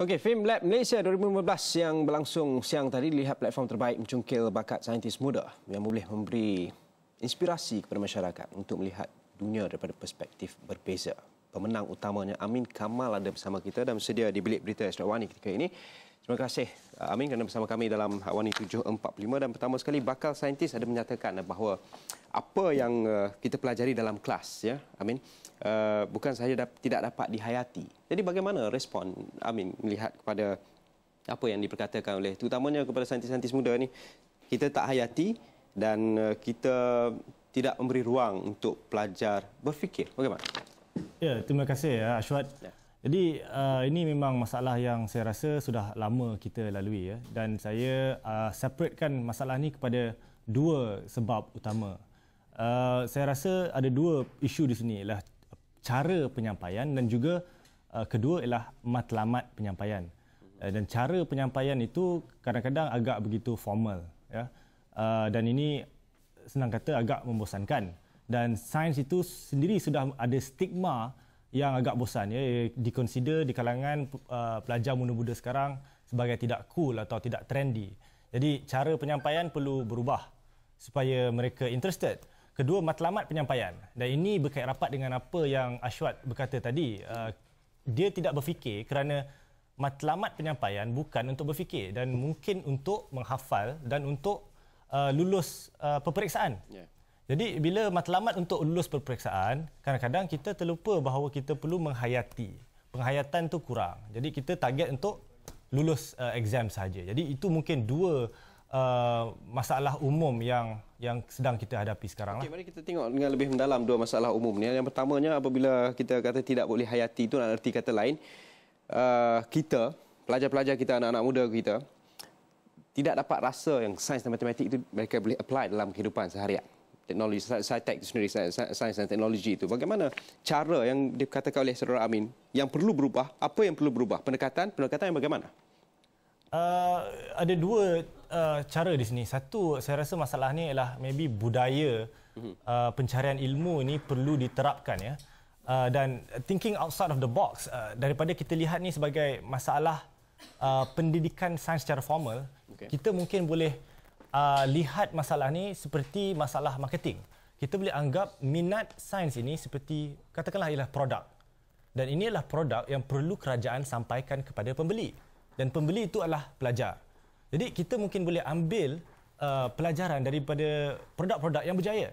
Okey, Famelab Malaysia 2015 yang berlangsung siang tadi dilihat platform terbaik mencungkil bakat saintis muda yang boleh memberi inspirasi kepada masyarakat untuk melihat dunia daripada perspektif berbeza. Pemenang utamanya Ameen Kamal ada bersama kita dan bersedia di bilik berita Astro Awani ketika ini. Terima kasih Ameen kerana bersama kami dalam Awani 745 dan pertama sekali bakal saintis ada menyatakan bahawa apa yang kita pelajari dalam kelas, ya Ameen, bukan sahaja tidak dapat dihayati. Jadi bagaimana respon Ameen melihat kepada apa yang diperkatakan oleh terutamanya kepada saintis-saintis muda ni, kita tak hayati dan kita tidak memberi ruang untuk pelajar berfikir. Bagaimana? Ya, terima kasih Ashwat. Ya. Jadi ini memang masalah yang saya rasa sudah lama kita lalui, ya, dan saya separatekan masalah ni kepada dua sebab utama. Saya rasa ada dua isu di sini, ialah cara penyampaian dan juga kedua ialah matlamat penyampaian. Dan cara penyampaian itu kadang-kadang agak begitu formal, ya. Dan ini senang kata agak membosankan. Dan sains itu sendiri sudah ada stigma yang agak bosan, ya, dikonsider di kalangan pelajar muda-muda sekarang sebagai tidak cool atau tidak trendy. Jadi cara penyampaian perlu berubah supaya mereka interested. Kedua, matlamat penyampaian. Dan ini berkait rapat dengan apa yang Ashwat berkata tadi. Dia tidak berfikir kerana matlamat penyampaian bukan untuk berfikir dan mungkin untuk menghafal dan untuk lulus peperiksaan. Yeah. Jadi, bila matlamat untuk lulus peperiksaan, kadang-kadang kita terlupa bahawa kita perlu menghayati. Penghayatan tu kurang. Jadi, kita target untuk lulus exam sahaja. Jadi, itu mungkin dua masalah umum yang sedang kita hadapi sekarang. Okey, mari kita tengok dengan lebih mendalam dua masalah umum ni. Yang pertamanya, apabila kita kata tidak boleh hayati, itu nak erti kata lain, kita, pelajar-pelajar kita, anak-anak muda kita, tidak dapat rasa yang sains dan matematik itu mereka boleh apply dalam kehidupan seharian. Teknologi, sains dan teknologi itu. Bagaimana cara yang dikatakan oleh saudara Ameen yang perlu berubah, apa yang perlu berubah? Pendekatan yang bagaimana? Ada dua cara di sini. Satu, saya rasa masalah ni ialah maybe budaya pencarian ilmu ni perlu diterapkan, ya. Dan thinking outside of the box, daripada kita lihat ni sebagai masalah pendidikan sains secara formal, okay, kita mungkin boleh lihat masalah ni seperti masalah marketing. Kita boleh anggap minat sains ini seperti katakanlah ialah produk. Dan inilah produk yang perlu kerajaan sampaikan kepada pembeli. Dan pembeli itu adalah pelajar. Jadi kita mungkin boleh ambil pelajaran daripada produk-produk yang berjaya.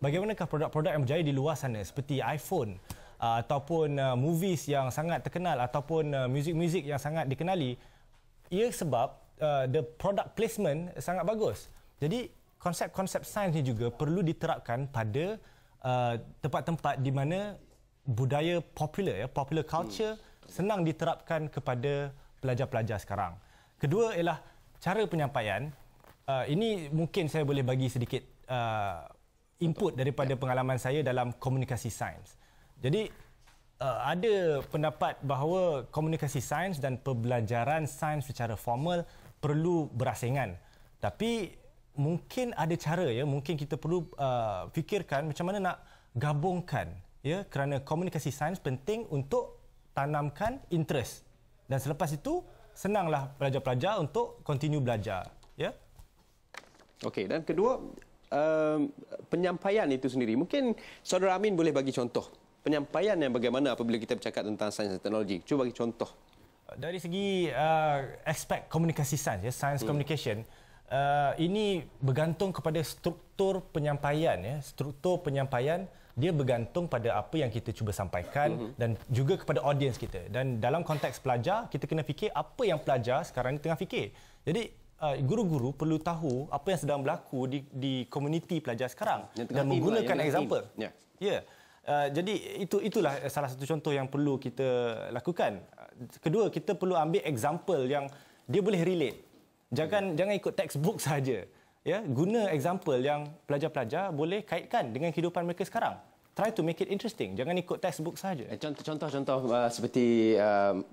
Bagaimanakah produk-produk yang berjaya di luar sana seperti iPhone ataupun movies yang sangat terkenal ataupun muzik-muzik yang sangat dikenali. Ia sebab the product placement sangat bagus. Jadi konsep-konsep sains ni juga perlu diterapkan pada tempat-tempat di mana budaya popular, ya, popular culture senang diterapkan kepada pelajar-pelajar sekarang. Kedua ialah cara penyampaian. Ini mungkin saya boleh bagi sedikit input daripada pengalaman saya dalam komunikasi sains. Jadi, ada pendapat bahawa komunikasi sains dan pembelajaran sains secara formal perlu berasingan. Tapi, mungkin ada cara, ya, mungkin kita perlu fikirkan macam mana nak gabungkan, ya, kerana komunikasi sains penting untuk tanamkan interest. Dan selepas itu, senanglah pelajar-pelajar untuk continue belajar, ya. Okey, dan kedua, penyampaian itu sendiri. Mungkin saudara Ameen boleh bagi contoh penyampaian yang bagaimana apabila kita bercakap tentang sains dan teknologi. Cuba bagi contoh. Dari segi aspek komunikasi sains, ya, science communication, ini bergantung kepada struktur penyampaian, ya. Struktur penyampaian dia bergantung pada apa yang kita cuba sampaikan dan juga kepada audiens kita. Dan dalam konteks pelajar, kita kena fikir apa yang pelajar sekarang ni tengah fikir. Jadi, guru-guru perlu tahu apa yang sedang berlaku di komuniti pelajar sekarang dan menggunakan example. Ya. Yeah. Jadi, itulah salah satu contoh yang perlu kita lakukan. Kedua, kita perlu ambil example yang dia boleh relate. Jangan ikut textbook saja. Ya, guna example yang pelajar-pelajar boleh kaitkan dengan kehidupan mereka sekarang. Try to make it interesting. Jangan ikut textbook saja. Contoh-contoh seperti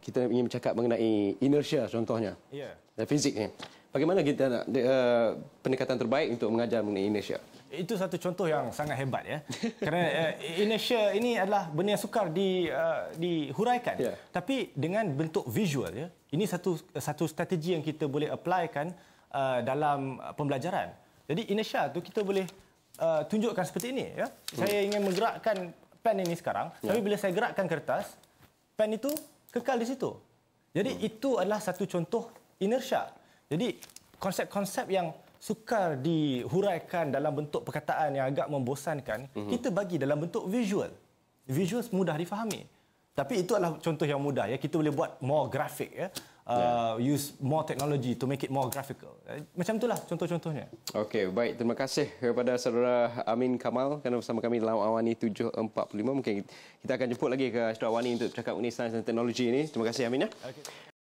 kita ingin bercakap mengenai inertia contohnya. Ya. Dan fizik ni. Bagaimana kita nak pendekatan terbaik untuk mengajar mengenai inertia? Itu satu contoh yang sangat hebat ya. Kerana inertia ini adalah benda yang sukar dihuraikan. Yeah. Tapi dengan bentuk visual ya. Ini satu strategi yang kita boleh applykan dalam pembelajaran. Jadi inertia tu kita boleh tunjukkan seperti ini ya. Saya ingin menggerakkan pen ini sekarang, tapi bila saya gerakkan kertas, pen itu kekal di situ. Jadi itu adalah satu contoh inertia. Jadi konsep-konsep yang sukar dihuraikan dalam bentuk perkataan yang agak membosankan, kita bagi dalam bentuk visual. Visual mudah difahami. Tapi itu adalah contoh yang mudah ya. Kita boleh buat more graphic ya. Use more technology to make it more graphical. Macam itulah contoh-contohnya. Okey, baik. Terima kasih kepada saudara Ameen Kamal kerana bersama kami dalam Awani 745. Mungkin kita akan jemput lagi ke Astro Awani untuk bercakap mengenai sains dan teknologi ini. Terima kasih Amin ya. Okay.